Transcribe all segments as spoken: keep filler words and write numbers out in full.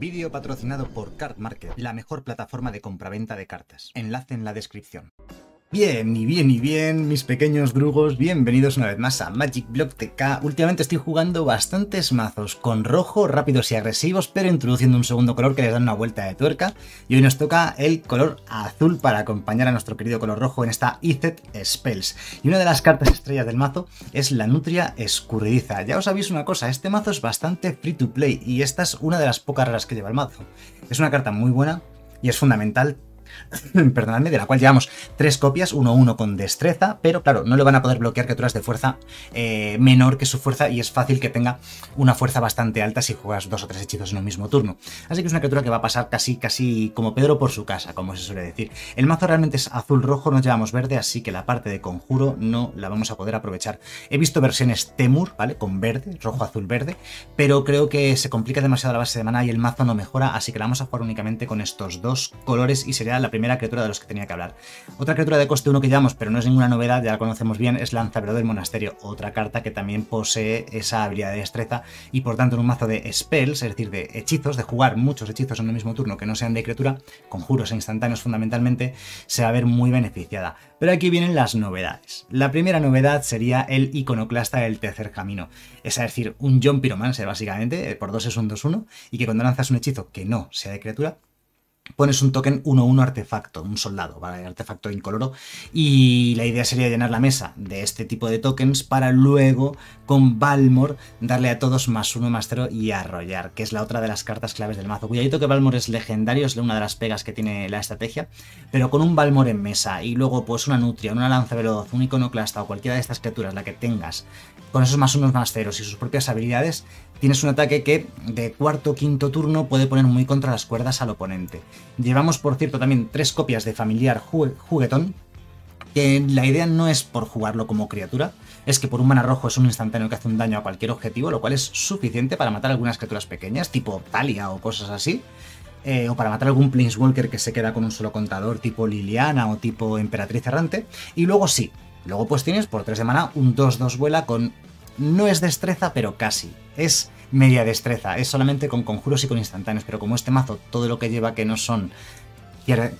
Vídeo patrocinado por Cardmarket, la mejor plataforma de compraventa de cartas. Enlace en la descripción. Bien, y bien, y bien, mis pequeños drugos, bienvenidos una vez más a MagicBlogTK. Últimamente estoy jugando bastantes mazos con rojo, rápidos y agresivos, pero introduciendo un segundo color que les da una vuelta de tuerca. Y hoy nos toca el color azul para acompañar a nuestro querido color rojo en esta Izzet Spells. Y una de las cartas estrellas del mazo es la Nutria Escurridiza. Ya os aviso una cosa, este mazo es bastante free to play y esta es una de las pocas raras que lleva el mazo. Es una carta muy buena y es fundamental. Perdonadme, de la cual llevamos tres copias, uno uno con destreza, pero claro, no le van a poder bloquear criaturas de fuerza eh, menor que su fuerza, y es fácil que tenga una fuerza bastante alta si juegas dos o tres hechizos en un mismo turno. Así que es una criatura que va a pasar casi casi como Pedro por su casa, como se suele decir. El mazo realmente es azul-rojo, no llevamos verde, así que la parte de conjuro no la vamos a poder aprovechar. He visto versiones Temur, ¿vale? Con verde, rojo-azul-verde, pero creo que se complica demasiado la base de mana y el mazo no mejora, así que la vamos a jugar únicamente con estos dos colores y sería la primera criatura de los que tenía que hablar. Otra criatura de coste uno que llevamos, pero no es ninguna novedad, ya la conocemos bien, es Lanzaveloz del Monasterio, otra carta que también posee esa habilidad de destreza y por tanto en un mazo de spells, es decir, de hechizos, de jugar muchos hechizos en el mismo turno que no sean de criatura, conjuros e instantáneos fundamentalmente, se va a ver muy beneficiada. Pero aquí vienen las novedades. La primera novedad sería el Iconoclasta del Tercer Camino, es decir, un John Piromancer básicamente, por dos es un dos uno, y que cuando lanzas un hechizo que no sea de criatura, pones un token uno uno artefacto, un soldado, ¿vale? Artefacto incoloro, y la idea sería llenar la mesa de este tipo de tokens para luego con Balmor darle a todos más uno, más cero y arrollar, que es la otra de las cartas claves del mazo. Cuidadito que Balmor es legendario, es una de las pegas que tiene la estrategia, pero con un Balmor en mesa y luego pues una Nutria, una Lanzaveloz, un Iconoclasta o cualquiera de estas criaturas, la que tengas, con esos más unos, más ceros y sus propias habilidades, tienes un ataque que de cuarto o quinto turno puede poner muy contra las cuerdas al oponente. Llevamos, por cierto, también tres copias de Familiar Juguetón, que la idea no es por jugarlo como criatura, es que por un mana rojo es un instantáneo que hace un daño a cualquier objetivo, lo cual es suficiente para matar algunas criaturas pequeñas, tipo Thalia o cosas así, eh, o para matar algún Planeswalker que se queda con un solo contador, tipo Liliana o tipo Emperatriz Errante, y luego sí, luego pues tienes por tres de mana un dos dos vuela con... No es destreza, pero casi. Es media destreza, es solamente con conjuros y con instantáneos, pero como este mazo todo lo que lleva que no son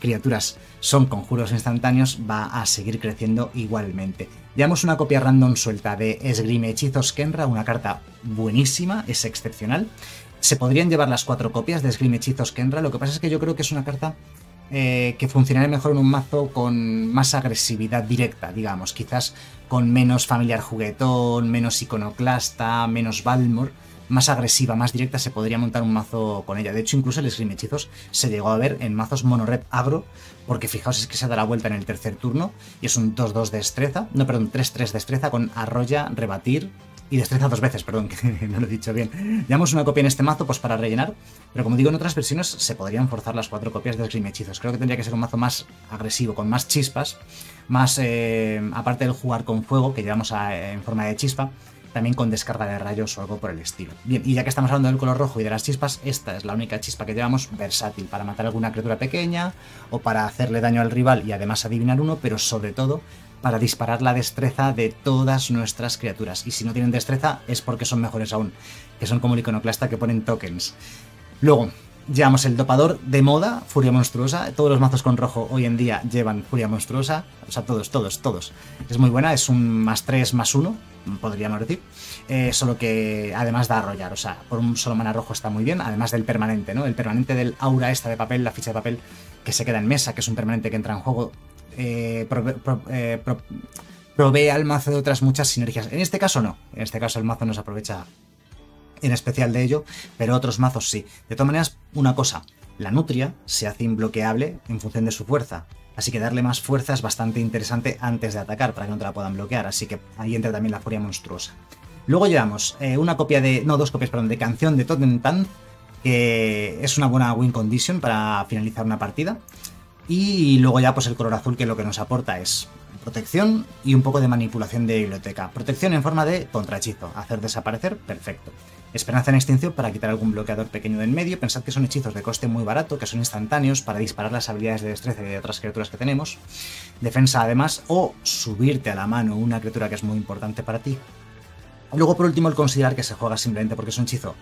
criaturas son conjuros instantáneos, va a seguir creciendo igualmente. Llevamos una copia random suelta de Esgrimehechizos Khenra, una carta buenísima, es excepcional. Se podrían llevar las cuatro copias de Esgrimehechizos Khenra, lo que pasa es que yo creo que es una carta... Eh, que funcionaría mejor en un mazo con más agresividad directa, digamos, quizás con menos Familiar Juguetón, menos Iconoclasta, menos Balmor, más agresiva, más directa, se podría montar un mazo con ella. De hecho, incluso el Esgrimehechizos se llegó a ver en mazos mono-red agro, porque fijaos, es que se da la vuelta en el tercer turno y es un dos dos destreza, no, perdón, tres tres destreza con arrolla, rebatir... Y destreza dos veces, perdón, que no lo he dicho bien. Llevamos una copia en este mazo pues para rellenar, pero como digo, en otras versiones se podrían forzar las cuatro copias de Esgrimehechizos. Creo que tendría que ser un mazo más agresivo, con más chispas, más eh, aparte del jugar con fuego, que llevamos a, en forma de chispa, también con descarga de rayos o algo por el estilo. Bien, y ya que estamos hablando del color rojo y de las chispas, esta es la única chispa que llevamos versátil para matar a alguna criatura pequeña o para hacerle daño al rival y además adivinar uno, pero sobre todo... para disparar la destreza de todas nuestras criaturas. Y si no tienen destreza es porque son mejores aún, que son como el Iconoclasta que ponen tokens. Luego, llevamos el dopador de moda, Furia Monstruosa. Todos los mazos con rojo hoy en día llevan Furia Monstruosa. O sea, todos, todos, todos. Es muy buena, es un más tres, más uno, podríamos decir. Eh, solo que además da arrollar, o sea, por un solo mana rojo está muy bien, además del permanente, ¿no? El permanente del aura esta de papel, la ficha de papel que se queda en mesa, que es un permanente que entra en juego... Eh, prove, pro, eh, pro, provee al mazo de otras muchas sinergias. En este caso no, en este caso el mazo no se aprovecha en especial de ello, pero otros mazos sí. De todas maneras, una cosa, la Nutria se hace imbloqueable en función de su fuerza, así que darle más fuerza es bastante interesante antes de atacar para que no te la puedan bloquear, así que ahí entra también la Furia Monstruosa. Luego llevamos eh, una copia de, no, dos copias, perdón, de Canción de Totentanz, que es una buena win condition para finalizar una partida. Y luego ya pues el color azul, que lo que nos aporta es protección y un poco de manipulación de biblioteca. Protección en forma de contrahechizo, hacer desaparecer, perfecto. Esperanza en Extinción para quitar algún bloqueador pequeño de en medio. Pensad que son hechizos de coste muy barato, que son instantáneos para disparar las habilidades de destreza de otras criaturas que tenemos. Defensa además, o subirte a la mano una criatura que es muy importante para ti. Luego por último el Considerar, que se juega simplemente porque es un hechizo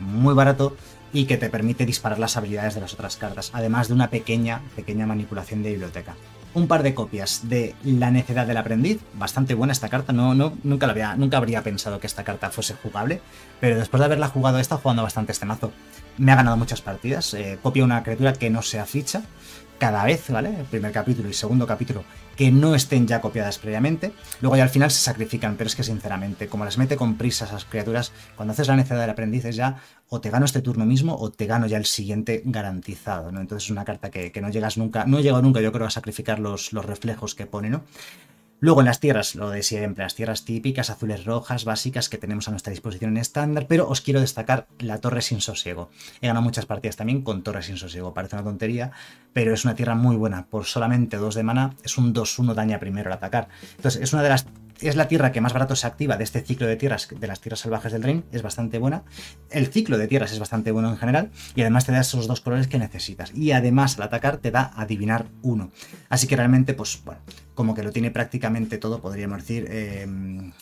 muy barato y que te permite disparar las habilidades de las otras cartas, además de una pequeña, pequeña manipulación de biblioteca. Un par de copias de La Necedad del Aprendiz, bastante buena esta carta, no, no, nunca, la había, nunca habría pensado que esta carta fuese jugable, pero después de haberla jugado he estado jugando bastante este mazo. Me ha ganado muchas partidas, eh, copia una criatura que no sea ficha, cada vez, ¿vale? El primer capítulo y segundo capítulo que no estén ya copiadas previamente, luego ya al final se sacrifican, pero es que sinceramente, como las mete con prisa esas criaturas, cuando haces La Necedad del Aprendiz es ya o te gano este turno mismo o te gano ya el siguiente garantizado, ¿no? Entonces es una carta que, que no llegas nunca, no he llegado nunca yo creo a sacrificar los, los reflejos que pone, ¿no? Luego en las tierras, lo de siempre, las tierras típicas, azules, rojas, básicas que tenemos a nuestra disposición en estándar, pero os quiero destacar la Torre Sin Sosiego. He ganado muchas partidas también con Torre Sin Sosiego, parece una tontería, pero es una tierra muy buena, por solamente dos de mana, es un dos uno daña primero al atacar. Entonces es una de las... Es la tierra que más barato se activa de este ciclo de tierras, de las tierras salvajes del Reino, es bastante buena. El ciclo de tierras es bastante bueno en general y además te da esos dos colores que necesitas. Y además al atacar te da adivinar uno. Así que realmente, pues bueno, como que lo tiene prácticamente todo, podríamos decir, eh,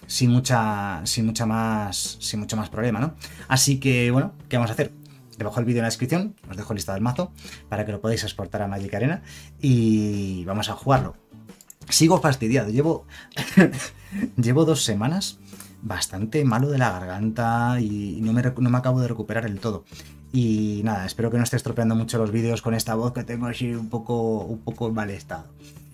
sin, mucha, sin, mucha más, sin mucho más problema, ¿no? Así que, bueno, ¿qué vamos a hacer? Debajo del vídeo en la descripción os dejo el listado del mazo para que lo podáis exportar a Magic Arena y vamos a jugarlo. Sigo fastidiado, llevo, llevo dos semanas bastante malo de la garganta y no me, no me acabo de recuperar el todo. Y nada, espero que no esté estropeando mucho los vídeos con esta voz que tengo así un poco, un poco en mal estado.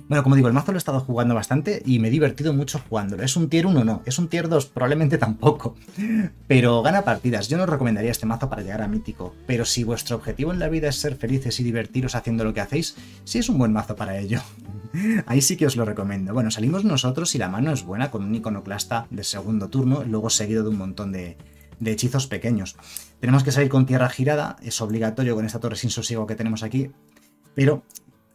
Bueno, como digo, el mazo lo he estado jugando bastante y me he divertido mucho jugándolo. ¿Es un tier uno? No. ¿Es un tier dos? Probablemente tampoco. Pero gana partidas. Yo no recomendaría este mazo para llegar a mítico. Pero si vuestro objetivo en la vida es ser felices y divertiros haciendo lo que hacéis, sí es un buen mazo para ello. Ahí sí que os lo recomiendo. Bueno, salimos nosotros y la mano es buena con un iconoclasta de segundo turno, luego seguido de un montón de... de hechizos pequeños. Tenemos que salir con tierra girada, es obligatorio con esta Torre Sin Sosiego que tenemos aquí, pero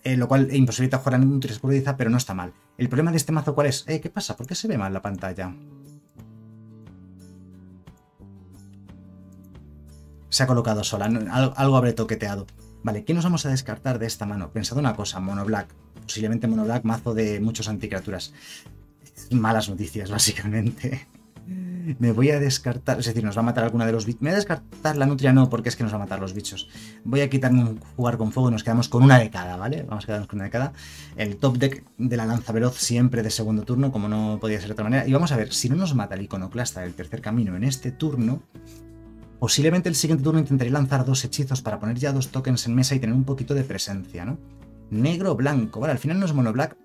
eh, lo cual imposibilita jugar a Nutria Escurridiza, pero no está mal. El problema de este mazo, ¿cuál es? Eh, ¿Qué pasa? ¿Por qué se ve mal la pantalla? Se ha colocado sola, algo habré toqueteado. Vale, ¿qué nos vamos a descartar de esta mano? Pensad una cosa, mono black, posiblemente mono black, mazo de muchos anticriaturas. Malas noticias, básicamente. Me voy a descartar, es decir, nos va a matar alguna de los bichos. Me voy a descartar la nutria, no, porque es que nos va a matar los bichos. Voy a quitarme un jugar con fuego y nos quedamos con una de cada, ¿vale? Vamos a quedarnos con una de cada. El top deck de la lanzaveloz siempre de segundo turno, como no podía ser de otra manera. Y vamos a ver, si no nos mata el iconoclasta del tercer camino en este turno, posiblemente el siguiente turno intentaré lanzar dos hechizos para poner ya dos tokens en mesa y tener un poquito de presencia, ¿no? Negro, blanco, vale, al final no es mono black.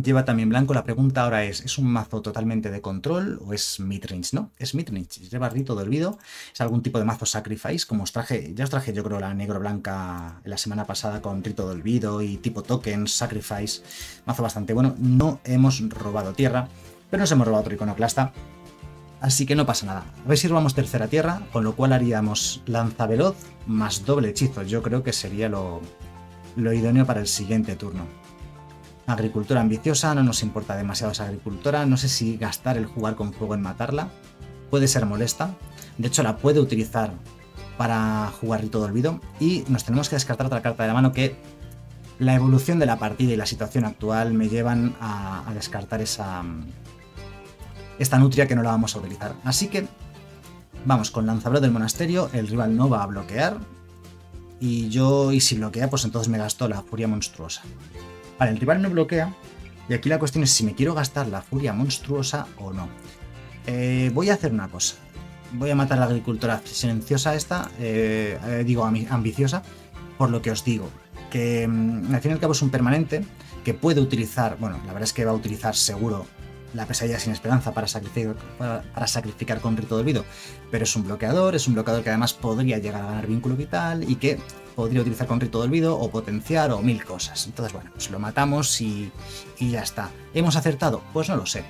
Lleva también blanco. La pregunta ahora es, ¿es un mazo totalmente de control o es midrange? No, es midrange. Lleva Rito de Olvido. Es algún tipo de mazo sacrifice, como os traje, ya os traje yo creo la negro-blanca la semana pasada con Rito de Olvido y tipo tokens, sacrifice. Mazo bastante bueno. No hemos robado tierra, pero nos hemos robado otro iconoclasta. Así que no pasa nada. A ver si robamos tercera tierra, con lo cual haríamos lanzaveloz más doble hechizo. Yo creo que sería lo, lo idóneo para el siguiente turno. Agricultora ambiciosa, no nos importa demasiado esa agricultora, no sé si gastar el jugar con fuego en matarla, puede ser molesta, de hecho la puede utilizar para jugar Rito de Olvido y nos tenemos que descartar otra carta de la mano que la evolución de la partida y la situación actual me llevan a, a descartar esa esta nutria que no la vamos a utilizar, así que vamos con Lanzaveloz del Monasterio, el rival no va a bloquear y yo, y si bloquea pues entonces me gasto la Furia Monstruosa. Vale, el rival no bloquea y aquí la cuestión es si me quiero gastar la furia monstruosa o no. Eh, voy a hacer una cosa. Voy a matar a la agricultora silenciosa esta, eh, eh, digo ambiciosa, por lo que os digo. Que al fin y al cabo es un permanente que puede utilizar, bueno, la verdad es que va a utilizar seguro la pesadilla sin esperanza para sacrificar, para, para sacrificar con Rito de Olvido. Pero es un bloqueador, es un bloqueador que además podría llegar a ganar vínculo vital y que... podría utilizar con Rito de Olvido o potenciar o mil cosas. Entonces, bueno, pues lo matamos y, y ya está. ¿Hemos acertado? Pues no lo sé.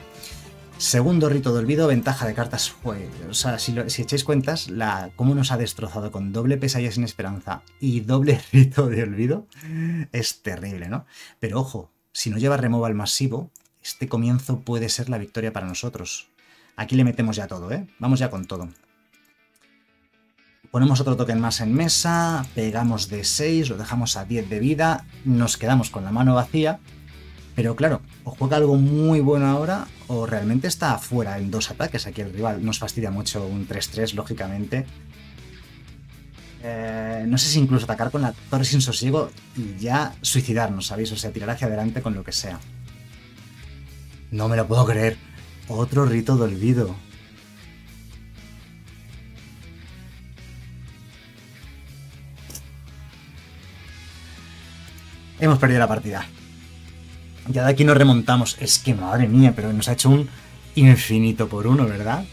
Segundo Rito de Olvido, ventaja de cartas. Fue, o sea, si, lo, si echáis cuentas, la, cómo nos ha destrozado con doble pesadilla sin esperanza y doble Rito de Olvido es terrible, ¿no? Pero ojo, si no lleva removal masivo, este comienzo puede ser la victoria para nosotros. Aquí le metemos ya todo, ¿eh? Vamos ya con todo. Ponemos otro token más en mesa, pegamos de seis, lo dejamos a diez de vida, nos quedamos con la mano vacía, pero claro, o juega algo muy bueno ahora o realmente está afuera en dos ataques aquí el rival. Nos fastidia mucho un tres tres, lógicamente, Eh, no sé si incluso atacar con la Torre Sin Sosiego y ya suicidarnos, ¿sabéis? O sea, tirar hacia adelante con lo que sea. No me lo puedo creer. Otro Rito de Olvido. Hemos perdido la partida. Ya de aquí nos remontamos. Es que madre mía, pero nos ha hecho un infinito por uno, ¿verdad?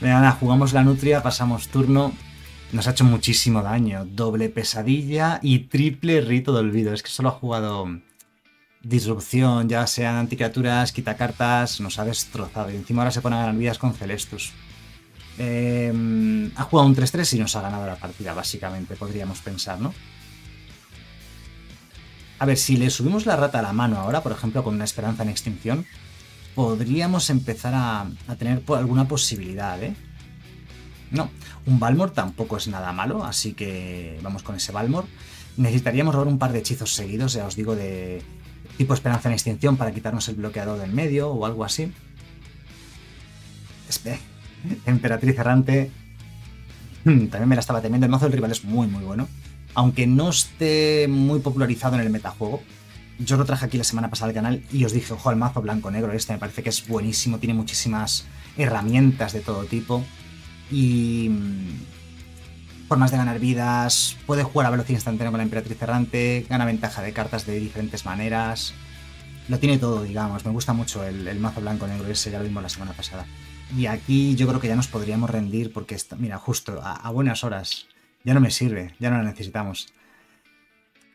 Venga, nada, jugamos la Nutria, pasamos turno. Nos ha hecho muchísimo daño. Doble pesadilla y triple Rito de Olvido. Es que solo ha jugado disrupción, ya sean anticriaturas, quitacartas. Nos ha destrozado. Y encima ahora se ponen a vidas con Celestus. Eh, ha jugado un tres tres y nos ha ganado la partida, básicamente, podríamos pensar, ¿no? A ver, si le subimos la rata a la mano ahora, por ejemplo, con una Esperanza en Extinción, podríamos empezar a, a tener alguna posibilidad, ¿eh? No, un Balmor tampoco es nada malo, así que vamos con ese Balmor. Necesitaríamos robar un par de hechizos seguidos, ya os digo, de tipo Esperanza en Extinción para quitarnos el bloqueador del medio o algo así. Espera. Emperatriz Errante también me la estaba temiendo. El mazo del rival es muy muy bueno, aunque no esté muy popularizado en el metajuego. Yo lo traje aquí la semana pasada al canal y os dije, ojo al mazo blanco-negro este, me parece que es buenísimo, tiene muchísimas herramientas de todo tipo y formas de ganar vidas, puede jugar a velocidad instantánea con la Emperatriz Errante, gana ventaja de cartas de diferentes maneras, lo tiene todo, digamos. Me gusta mucho el, el mazo blanco-negro ese, ya lo vimos la semana pasada. Y aquí yo creo que ya nos podríamos rendir porque, está, mira, justo a, a buenas horas ya no me sirve, ya no la necesitamos.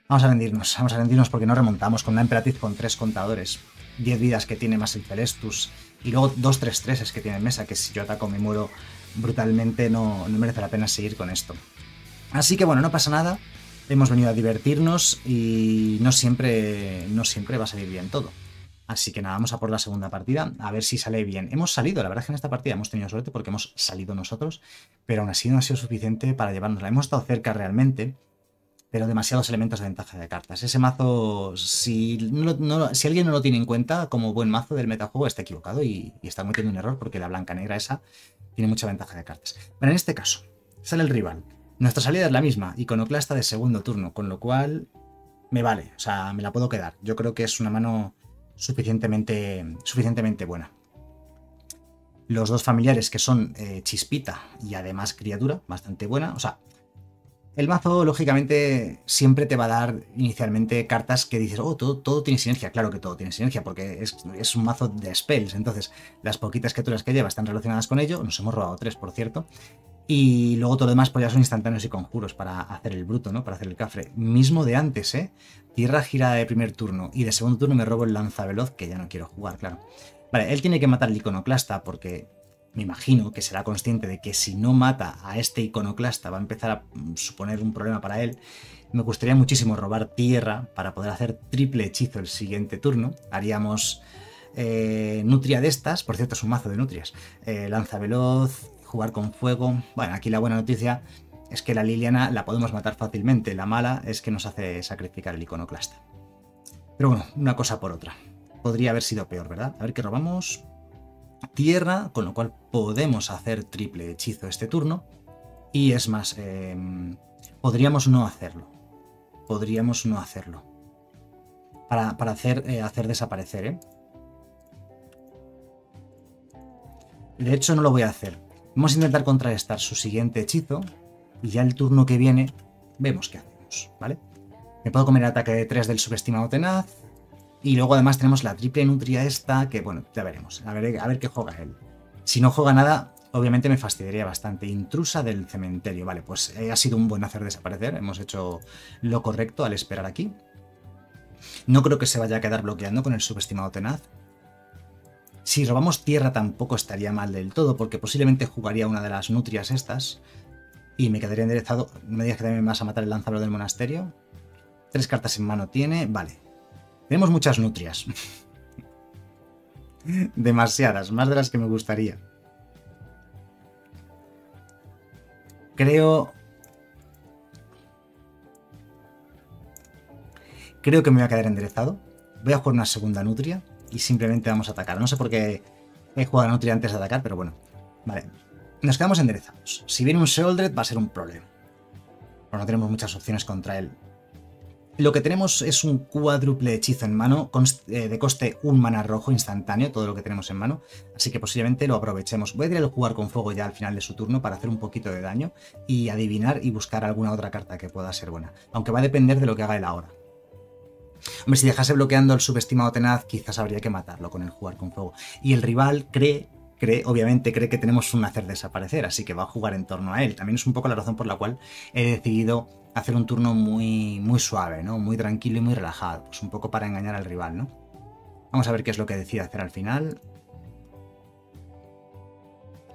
Vamos a rendirnos, vamos a rendirnos porque no remontamos con una Emperatriz con tres contadores. diez vidas que tiene más el Celestus y luego dos tres tres que tiene en mesa, que si yo ataco me muero brutalmente, no, no merece la pena seguir con esto. Así que bueno, no pasa nada, hemos venido a divertirnos y no siempre, no siempre va a salir bien todo. Así que nada, vamos a por la segunda partida, a ver si sale bien. Hemos salido, la verdad es que en esta partida hemos tenido suerte porque hemos salido nosotros, pero aún así no ha sido suficiente para llevárnosla. Hemos estado cerca realmente, pero demasiados elementos de ventaja de cartas. Ese mazo, si, no, no, si alguien no lo tiene en cuenta como buen mazo del metajuego, está equivocado y, y está cometiendo un error porque la blanca negra esa tiene mucha ventaja de cartas. Pero en este caso, sale el rival. Nuestra salida es la misma, Iconoclasta de segundo turno, con lo cual me vale, o sea, me la puedo quedar. Yo creo que es una mano Suficientemente, suficientemente buena. Los dos familiares que son eh, chispita y además criatura, bastante buena. O sea, el mazo lógicamente siempre te va a dar inicialmente cartas que dices, oh, todo, todo tiene sinergia. Claro que todo tiene sinergia porque es, es un mazo de spells. Entonces, las poquitas criaturas que lleva están relacionadas con ello. Nos hemos robado tres, por cierto. Y luego todo lo demás pues ya son instantáneos y conjuros para hacer el bruto, ¿no? Para hacer el cafre. Mismo de antes, ¿eh? Tierra girada de primer turno. Y de segundo turno me robo el Lanzaveloz, que ya no quiero jugar, claro. Vale, él tiene que matar al Iconoclasta porque me imagino que será consciente de que si no mata a este Iconoclasta va a empezar a suponer un problema para él. Me gustaría muchísimo robar tierra para poder hacer triple hechizo el siguiente turno. Haríamos eh, Nutria de estas. Por cierto, es un mazo de Nutrias. Eh, Lanzaveloz, jugar con fuego. Bueno, aquí la buena noticia es que la Liliana la podemos matar fácilmente. La mala es que nos hace sacrificar el Iconoclasta. Pero bueno, una cosa por otra. Podría haber sido peor, ¿verdad? A ver, que robamos tierra, con lo cual podemos hacer triple hechizo este turno. Y es más, eh, podríamos no hacerlo. Podríamos no hacerlo. Para, para hacer, eh, hacer desaparecer, ¿eh? De hecho, no lo voy a hacer. Vamos a intentar contrarrestar su siguiente hechizo y ya el turno que viene vemos qué hacemos, ¿vale? Me puedo comer el ataque de tres del subestimado tenaz y luego además tenemos la triple nutria esta que, bueno, ya veremos, a ver, a ver qué juega él. Si no juega nada, obviamente me fastidiaría bastante. Intrusa del cementerio, vale, pues eh, ha sido un buen hacer desaparecer, hemos hecho lo correcto al esperar aquí. No creo que se vaya a quedar bloqueando con el subestimado tenaz. Si robamos tierra tampoco estaría mal del todo, porque posiblemente jugaría una de las nutrias estas y me quedaría enderezado. Me digas que también me vas a matar el lanzablado del monasterio. Tres cartas en mano tiene, vale. Tenemos muchas nutrias. Demasiadas, más de las que me gustaría. Creo... Creo que me voy a quedar enderezado. Voy a jugar una segunda nutria. Y simplemente vamos a atacar. No sé por qué he jugado a Nutria antes de atacar, pero bueno. Vale. Nos quedamos enderezados. Si viene un Sheldred va a ser un problema. Pero no tenemos muchas opciones contra él. Lo que tenemos es un cuádruple hechizo en mano, de coste un mana rojo instantáneo, todo lo que tenemos en mano, así que posiblemente lo aprovechemos. Voy a tirar el jugar con fuego ya al final de su turno para hacer un poquito de daño y adivinar y buscar alguna otra carta que pueda ser buena, aunque va a depender de lo que haga él ahora. Hombre, si dejase bloqueando al subestimado tenaz, quizás habría que matarlo con el jugar con fuego. Y el rival cree... Cree, obviamente cree que tenemos un hacer desaparecer, así que va a jugar en torno a él. También es un poco la razón por la cual he decidido hacer un turno muy, muy suave, ¿no? Muy tranquilo y muy relajado, pues un poco para engañar al rival, ¿no? Vamos a ver qué es lo que decide hacer al final.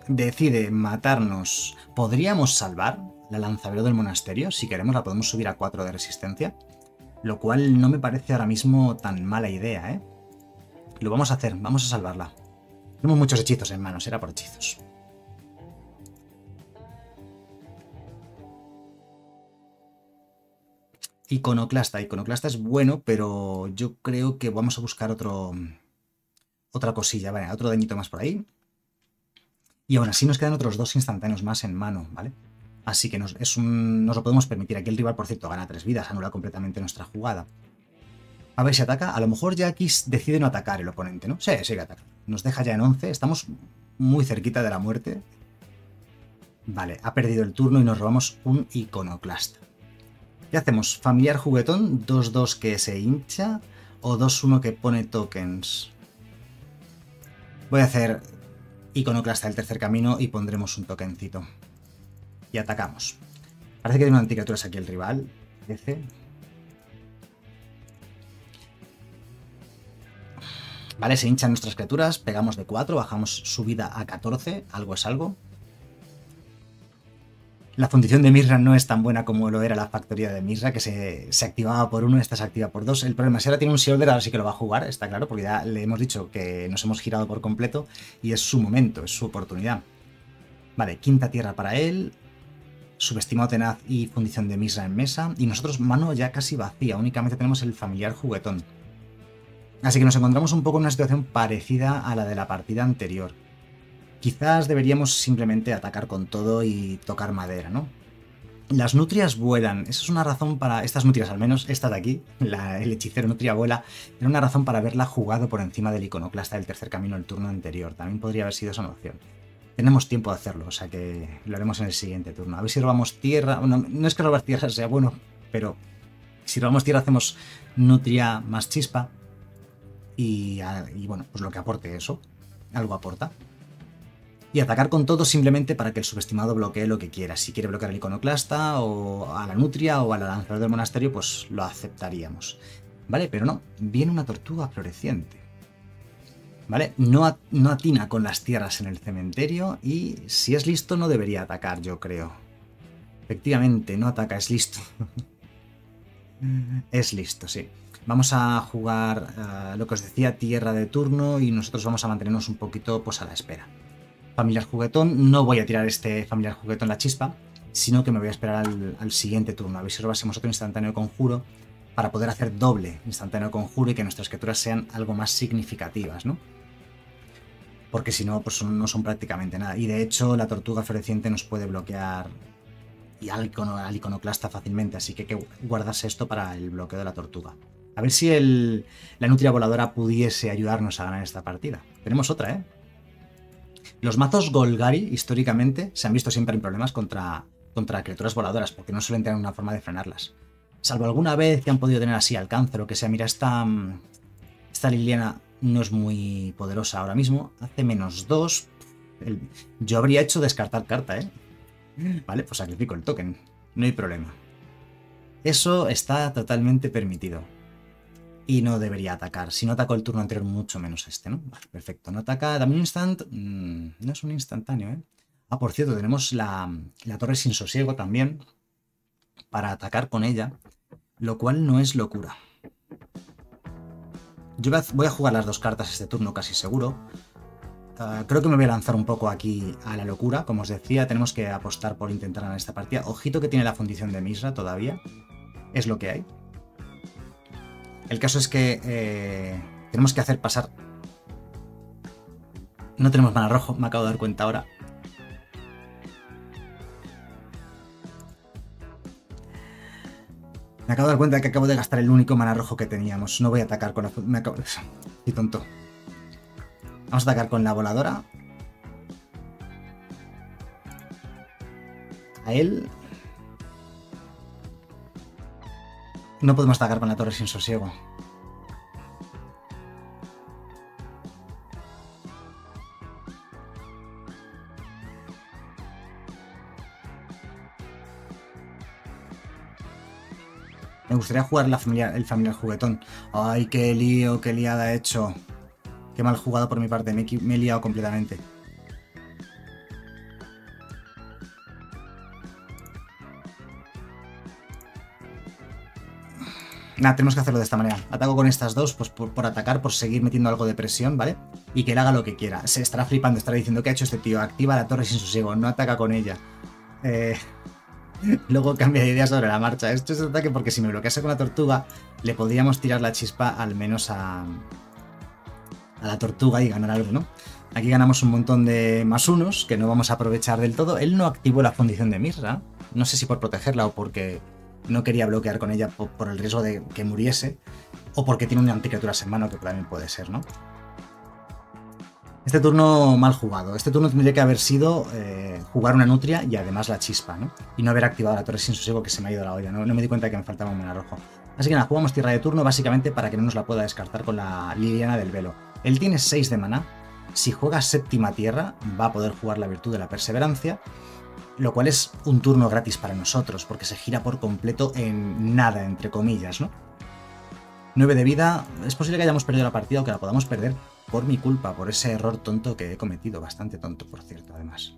Decide matarnos. Podríamos salvar la Lanzaveloz del Monasterio, si queremos la podemos subir a cuatro de resistencia, lo cual no me parece ahora mismo tan mala idea, ¿eh? Lo vamos a hacer, vamos a salvarla. Tenemos muchos hechizos en mano, será por hechizos. Iconoclasta. Iconoclasta es bueno, pero yo creo que vamos a buscar otro, otra cosilla, ¿vale? Otro dañito más por ahí. Y aún así nos quedan otros dos instantáneos más en mano, ¿vale? Así que nos, es un, nos lo podemos permitir. Aquí el rival, por cierto, gana tres vidas, anula completamente nuestra jugada. A ver si ataca. A lo mejor ya aquí decide no atacar el oponente, ¿no? Sí, sí que ataca. Nos deja ya en once. Estamos muy cerquita de la muerte. Vale, ha perdido el turno y nos robamos un iconoclasta. ¿Qué hacemos? Familiar juguetón. dos dos que se hincha. O dos uno que pone tokens. Voy a hacer iconoclasta del tercer camino y pondremos un tokencito. Y atacamos. Parece que tiene una anticriaturas aquí el rival. Parece... Vale, se hinchan nuestras criaturas, pegamos de cuatro, bajamos su vida a catorce, algo es algo. La fundición de Mirra no es tan buena como lo era la factoría de Mirra, que se, se activaba por uno, esta se activa por dos. El problema es que ahora tiene un Sheldred, ahora sí que lo va a jugar, está claro, porque ya le hemos dicho que nos hemos girado por completo y es su momento, es su oportunidad. Vale, quinta tierra para él, subestimado tenaz y fundición de Mirra en mesa. Y nosotros mano ya casi vacía, únicamente tenemos el familiar juguetón. Así que nos encontramos un poco en una situación parecida a la de la partida anterior. Quizás deberíamos simplemente atacar con todo y tocar madera, ¿no? Las nutrias vuelan. Esa es una razón para... Estas nutrias, al menos esta de aquí, la, el hechicero nutria vuela, era una razón para haberla jugado por encima del iconoclasta del tercer camino el turno anterior. También podría haber sido esa una opción. Tenemos tiempo de hacerlo, o sea que lo haremos en el siguiente turno. A ver si robamos tierra... No, no es que robar tierra sea bueno, pero... Si robamos tierra hacemos nutria más chispa. Y, y bueno, pues lo que aporte eso, algo aporta. Y atacar con todo simplemente para que el subestimado bloquee lo que quiera. Si quiere bloquear al iconoclasta o a la nutria o a la lanzadora del monasterio, pues lo aceptaríamos. Vale, pero no, viene una tortuga floreciente. Vale, no, no atina con las tierras en el cementerio y si es listo no debería atacar, yo creo. Efectivamente, no ataca, es listo. Es listo, sí. Vamos a jugar uh, lo que os decía, tierra de turno, y nosotros vamos a mantenernos un poquito pues, a la espera. Familiar juguetón, no voy a tirar este familiar juguetón la chispa, sino que me voy a esperar al, al siguiente turno. A ver si robásemos otro instantáneo conjuro para poder hacer doble instantáneo conjuro y que nuestras criaturas sean algo más significativas, ¿no? Porque si no, pues no son prácticamente nada. Y de hecho, la tortuga floreciente nos puede bloquear y al, icono, al iconoclasta fácilmente, así que hay que guardarse esto para el bloqueo de la tortuga. A ver si el, la nutria voladora pudiese ayudarnos a ganar esta partida. Tenemos otra, ¿eh? Los mazos Golgari, históricamente, se han visto siempre en problemas contra, contra criaturas voladoras, porque no suelen tener una forma de frenarlas. Salvo alguna vez que han podido tener así alcance, lo que sea. Mira, esta, esta Liliana no es muy poderosa ahora mismo. Hace menos dos. El, yo habría hecho descartar carta, ¿eh? Vale, pues sacrifico el token. No hay problema. Eso está totalmente permitido. Y no debería atacar. Si no atacó el turno anterior, mucho menos este, ¿no? Vale, perfecto. No ataca. Dame un instant. Mm, no es un instantáneo, ¿eh? Ah, por cierto, tenemos la, la torre sin sosiego también para atacar con ella, lo cual no es locura. Yo voy a jugar las dos cartas este turno casi seguro. Uh, creo que me voy a lanzar un poco aquí a la locura. Como os decía, tenemos que apostar por intentar ganar esta partida. Ojito que tiene la fundición de Mirra todavía. Es lo que hay. El caso es que eh, tenemos que hacer pasar... No tenemos mana rojo, me acabo de dar cuenta ahora. Me acabo de dar cuenta de que acabo de gastar el único mana rojo que teníamos. No voy a atacar con azul. Me acabo de... Qué tonto. Vamos a atacar con la voladora. A él. No podemos atacar con la torre sin sosiego. Me gustaría jugar la familia, el familiar juguetón. Ay, qué lío, qué liada he hecho. Qué mal jugado por mi parte, me, me he liado completamente. Nada, tenemos que hacerlo de esta manera. Ataco con estas dos, pues por, por atacar, por seguir metiendo algo de presión, ¿vale? Y que él haga lo que quiera. Se estará flipando, estará diciendo, ¿qué ha hecho este tío? Activa la torre sin sosiego, no ataca con ella. Eh... Luego cambia de idea sobre la marcha. Esto es ataque porque si me bloquease con la tortuga, le podríamos tirar la chispa al menos a, a la tortuga y ganar algo, ¿no? Aquí ganamos un montón de más unos que no vamos a aprovechar del todo. Él no activó la fundición de Mirra. No sé si por protegerla o porque no quería bloquear con ella por, por el riesgo de que muriese. O porque tiene un anticriaturas en mano, que también puede ser, ¿no? Este turno mal jugado. Este turno tendría que haber sido eh, jugar una nutria y además la chispa, ¿no? Y no haber activado la torre sin sosiego, que se me ha ido la olla, ¿no? No me di cuenta de que me faltaba un mana rojo. Así que nada, jugamos tierra de turno básicamente para que no nos la pueda descartar con la Liliana del Velo. Él tiene seis de maná. Si juega séptima tierra, va a poder jugar la Virtud de la Perseverancia, lo cual es un turno gratis para nosotros, porque se gira por completo en nada, entre comillas, ¿no? nueve de vida. Es posible que hayamos perdido la partida o que la podamos perder, por mi culpa, por ese error tonto que he cometido, bastante tonto, por cierto, además.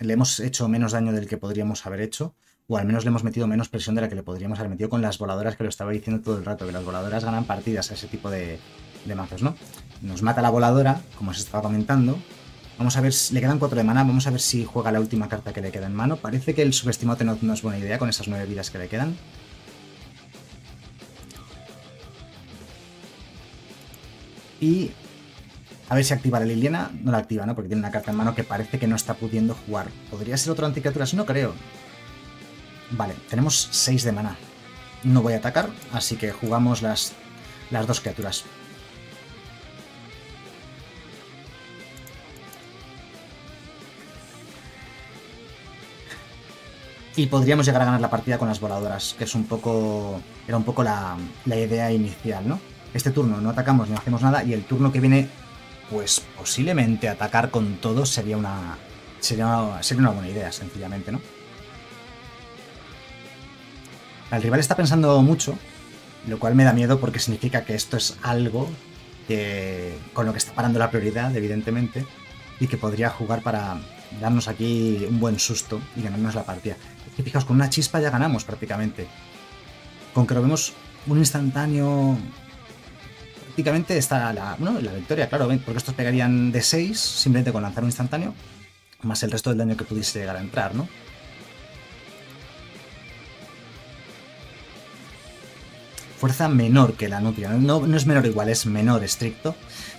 Le hemos hecho menos daño del que podríamos haber hecho, o al menos le hemos metido menos presión de la que le podríamos haber metido con las voladoras, que lo estaba diciendo todo el rato, que las voladoras ganan partidas a ese tipo de, de mazos, ¿no? Nos mata la voladora, como se estaba comentando. Vamos a ver, le quedan cuatro de maná, vamos a ver si juega la última carta que le queda en mano. Parece que el subestimado no, no es buena idea con esas nueve vidas que le quedan. Y a ver si activa la Liliana. No la activa, ¿no? Porque tiene una carta en mano que parece que no está pudiendo jugar. ¿Podría ser otro anticriaturas? No creo. Vale, tenemos seis de maná. No voy a atacar, así que jugamos las, las dos criaturas. Y podríamos llegar a ganar la partida con las voladoras, que es un poco... Era un poco la, la idea inicial, ¿no? Este turno no atacamos ni hacemos nada, y el turno que viene, pues posiblemente atacar con todo sería una, sería una, sería una buena idea, sencillamente, ¿no? El rival está pensando mucho, lo cual me da miedo porque significa que esto es algo que, con lo que está parando la prioridad, evidentemente, y que podría jugar para darnos aquí un buen susto y ganarnos la partida. Es que fijaos, con una chispa ya ganamos prácticamente. Con que lo vemos un instantáneo... Prácticamente está la, bueno, la victoria, claro, porque estos pegarían de seis, simplemente con lanzar un instantáneo, más el resto del daño que pudiese llegar a entrar, ¿no? Fuerza menor que la nutria, no, no es menor igual, es menor estricto,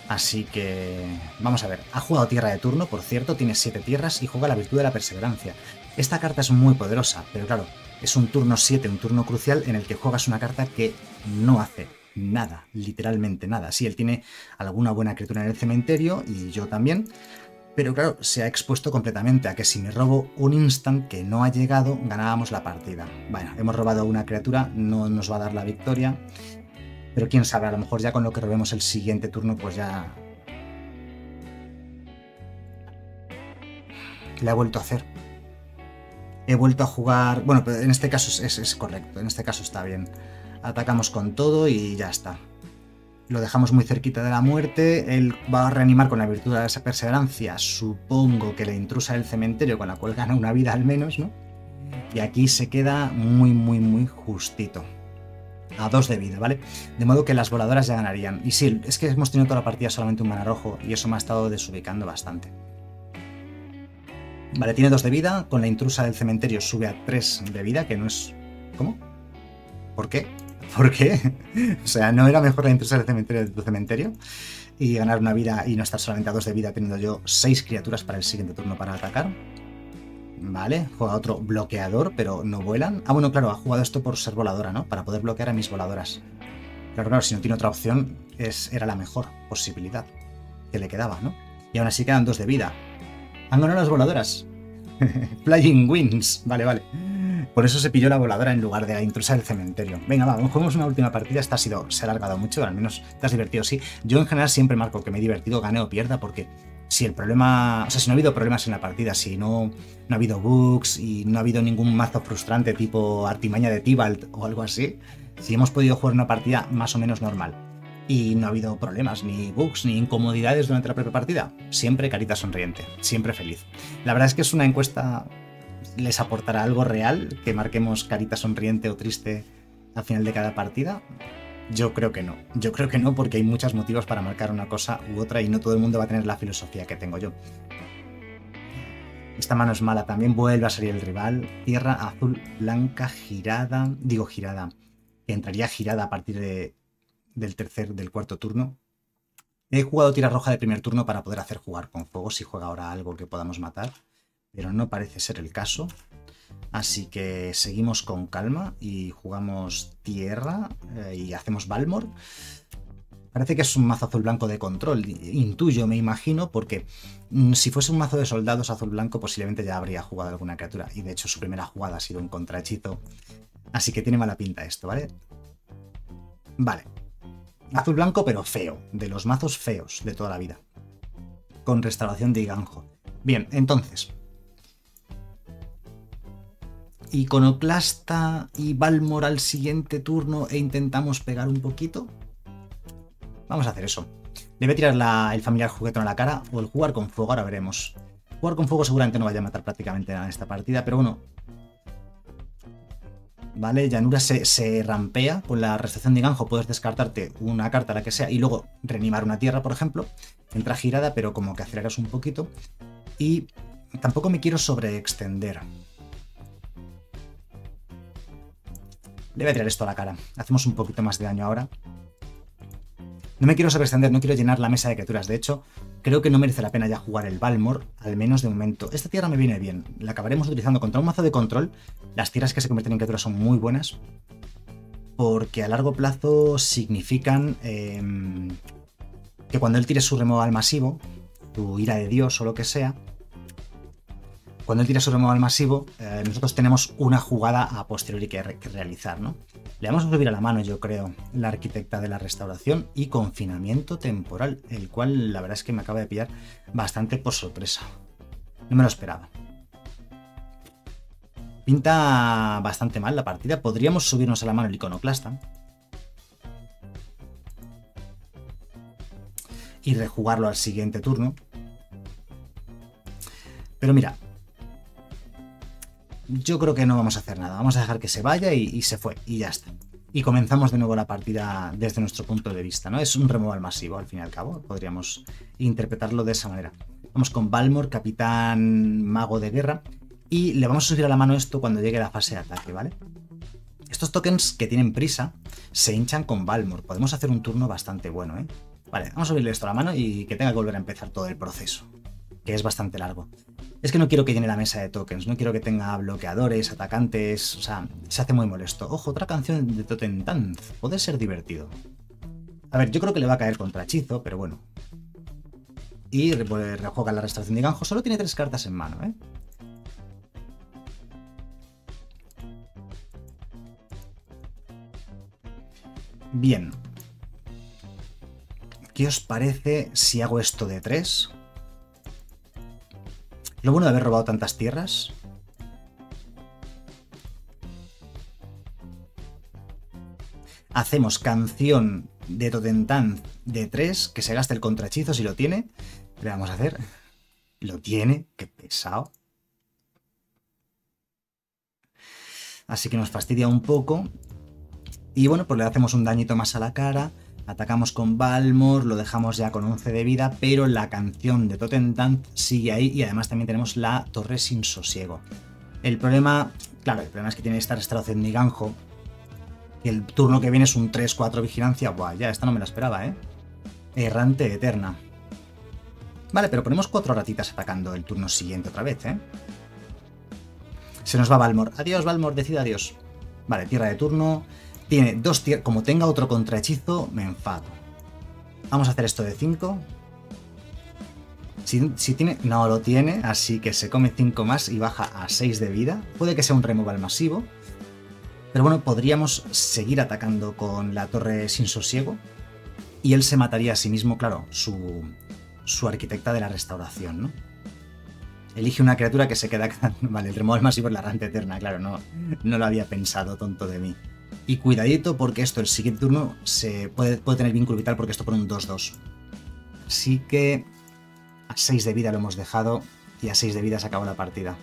así que vamos a ver. Ha jugado tierra de turno, por cierto, tiene siete tierras y juega la virtud de la perseverancia. Esta carta es muy poderosa, pero claro, es un turno siete, un turno crucial en el que juegas una carta que no hace nada, literalmente nada. Sí, él tiene alguna buena criatura en el cementerio y yo también, pero claro, se ha expuesto completamente a que si me robo un instant que no ha llegado, ganábamos la partida. Bueno, hemos robado una criatura, no nos va a dar la victoria, pero quién sabe, a lo mejor ya con lo que robemos el siguiente turno, pues ya... La he vuelto a hacer. He vuelto a jugar... Bueno, pero en este caso es, es correcto, en este caso está bien. Atacamos con todo y ya está. Lo dejamos muy cerquita de la muerte. Él va a reanimar con la virtud de esa perseverancia. Supongo que le intrusa el cementerio, con la cual gana una vida al menos, ¿no? Y aquí se queda muy, muy, muy justito. A dos de vida, ¿vale? De modo que las voladoras ya ganarían. Y sí, es que hemos tenido toda la partida solamente un mana rojo y eso me ha estado desubicando bastante. Vale, tiene dos de vida. Con la intrusa del cementerio sube a tres de vida, que no es... ¿Cómo? ¿Por qué? ¿Por qué? O sea, ¿no era mejor la intrusa del cementerio de tu cementerio? Y ganar una vida y no estar solamente a dos de vida, teniendo yo seis criaturas para el siguiente turno para atacar. Vale, juega otro bloqueador, pero no vuelan. Ah, bueno, claro, ha jugado esto por ser voladora, ¿no? Para poder bloquear a mis voladoras. Claro, claro, si no tiene otra opción, es, era la mejor posibilidad que le quedaba, ¿no? Y aún así quedan dos de vida. Han ganado las voladoras. Flying Wings. Vale, vale. Por eso se pilló la voladora en lugar de la intrusa del cementerio. Venga, vamos, jugamos una última partida. Esta ha sido, se ha alargado mucho, al menos te has divertido, sí. Yo en general siempre marco que me he divertido, gane o pierda, porque si el problema... O sea, si no ha habido problemas en la partida, si no, no ha habido bugs y no ha habido ningún mazo frustrante tipo artimaña de Tibalt o algo así, si hemos podido jugar una partida más o menos normal y no ha habido problemas, ni bugs, ni incomodidades durante la propia partida, siempre carita sonriente, siempre feliz. La verdad es que es una encuesta... ¿Les aportará algo real que marquemos carita sonriente o triste al final de cada partida? Yo creo que no. Yo creo que no, porque hay muchos motivos para marcar una cosa u otra y no todo el mundo va a tener la filosofía que tengo yo. Esta mano es mala. También vuelve a salir el rival. Tierra azul, blanca, girada... Digo girada. Que entraría girada a partir de, del tercer, del cuarto turno. He jugado tira roja de primer turno para poder hacer jugar con fuego si juega ahora algo que podamos matar. Pero no parece ser el caso, así que seguimos con calma y jugamos tierra eh, y hacemos Balmor. Parece que es un mazo azul-blanco de control, intuyo, me imagino, porque mmm, si fuese un mazo de soldados azul-blanco posiblemente ya habría jugado alguna criatura, y de hecho su primera jugada ha sido un contrahechizo, así que tiene mala pinta esto, ¿vale? Vale, azul-blanco pero feo, de los mazos feos de toda la vida, con restauración de Iganjo. Bien, entonces... Iconoclasta y Balmor al siguiente turno e intentamos pegar un poquito. Vamos a hacer eso. Le voy a tirar la, el familiar juguetón a la cara o el jugar con fuego, ahora veremos. Jugar con fuego seguramente no vaya a matar prácticamente nada en esta partida, pero bueno. Vale, Llanura se, se rampea con la restauración de Ganjo. Puedes descartarte una carta, la que sea, y luego reanimar una tierra, por ejemplo. Entra girada, pero como que aceleras un poquito. Y tampoco me quiero sobreextender. Le voy a tirar esto a la cara. Hacemos un poquito más de daño ahora. No me quiero sobreextender, no quiero llenar la mesa de criaturas. De hecho, creo que no merece la pena ya jugar el Balmor, al menos de momento. Esta tierra me viene bien. La acabaremos utilizando contra un mazo de control. Las tierras que se convierten en criaturas son muy buenas, porque a largo plazo significan eh, que cuando él tire su removal masivo, tu ira de Dios o lo que sea, cuando él tira su removal masivo, eh, nosotros tenemos una jugada a posteriori que, re que realizar, ¿no? Le vamos a subir a la mano, yo creo, la arquitecta de la restauración y confinamiento temporal, el cual la verdad es que me acaba de pillar bastante por sorpresa. No me lo esperaba. Pinta bastante mal la partida. Podríamos subirnos a la mano el iconoclasta y rejugarlo al siguiente turno. Pero mira... Yo creo que no vamos a hacer nada, vamos a dejar que se vaya y, y se fue, y ya está. Y comenzamos de nuevo la partida desde nuestro punto de vista, ¿no? Es un removal masivo, al fin y al cabo, podríamos interpretarlo de esa manera. Vamos con Balmor, capitán mago de guerra, y le vamos a subir a la mano esto cuando llegue la fase de ataque, ¿vale? Estos tokens que tienen prisa se hinchan con Balmor, podemos hacer un turno bastante bueno, ¿eh? Vale, vamos a subirle esto a la mano y que tenga que volver a empezar todo el proceso, que es bastante largo. Es que no quiero que llene la mesa de tokens, no quiero que tenga bloqueadores, atacantes, o sea, se hace muy molesto. Ojo, otra canción de Totentanz, puede ser divertido. A ver, yo creo que le va a caer contra hechizo, pero bueno. Y rejuega la restauración de Ganjo, solo tiene tres cartas en mano, ¿eh? Bien. ¿Qué os parece si hago esto de tres? Lo bueno de haber robado tantas tierras. Hacemos canción de Totentanz de tres, que se gaste el contrahechizo si lo tiene. ¿Qué le vamos a hacer? Lo tiene, qué pesado. Así que nos fastidia un poco. Y bueno, pues le hacemos un dañito más a la cara. Atacamos con Balmor, lo dejamos ya con once de vida, pero la canción de Totentanz sigue ahí y además también tenemos la Torre Sin Sosiego. El problema, claro, el problema es que tiene esta restauración de Ganjo, que el turno que viene es un tres cuatro vigilancia. Buah, ya, esta no me la esperaba, ¿eh? Errante eterna. Vale, pero ponemos cuatro ratitas atacando el turno siguiente otra vez, ¿eh? Se nos va Balmor. Adiós, Balmor, decida adiós. Vale, tierra de turno. Tiene dos tierras. Como tenga otro contrahechizo, me enfado. Vamos a hacer esto de cinco. Si, si tiene... No lo tiene, así que se come cinco más y baja a seis de vida. Puede que sea un removal masivo. Pero bueno, podríamos seguir atacando con la torre sin sosiego. Y él se mataría a sí mismo, claro, su, su arquitecta de la restauración, ¿no? Elige una criatura que se queda... Vale, el removal masivo es la errante eterna, claro, no, no lo había pensado, tonto de mí. Y cuidadito porque esto, el siguiente turno, se puede, puede tener vínculo vital porque esto pone un dos dos. Así que a seis de vida lo hemos dejado y a seis de vida se acabó la partida.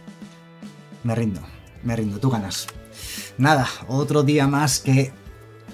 Me rindo, me rindo, tú ganas. Nada, otro día más que...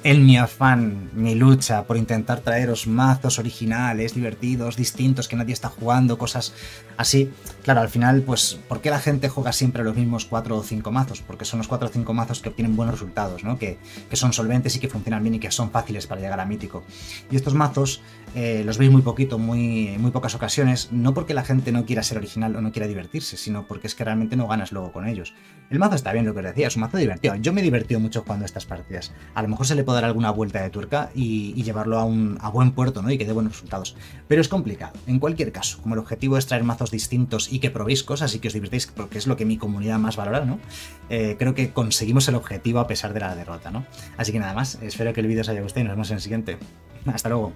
En mi afán, mi lucha por intentar traeros mazos originales, divertidos, distintos, que nadie está jugando, cosas así. Claro, al final, pues, ¿por qué la gente juega siempre los mismos cuatro o cinco mazos? Porque son los cuatro o cinco mazos que obtienen buenos resultados, ¿no? Que, que son solventes y que funcionan bien y que son fáciles para llegar a mítico. Y estos mazos eh, los veis muy poquito, muy, muy pocas ocasiones, no porque la gente no quiera ser original o no quiera divertirse, sino porque es que realmente no ganas luego con ellos. El mazo está bien, lo que os decía, es un mazo divertido. Yo me he divertido mucho jugando estas partidas. A lo mejor se le dar alguna vuelta de tuerca y, y llevarlo a, un, a buen puerto, ¿no? Y que dé buenos resultados. Pero es complicado. En cualquier caso, como el objetivo es traer mazos distintos y que probéis cosas y que os divirtáis, porque es lo que mi comunidad más valora, ¿no? Eh, creo que conseguimos el objetivo a pesar de la derrota, ¿no? Así que nada más, espero que el vídeo os haya gustado y nos vemos en el siguiente. Hasta luego.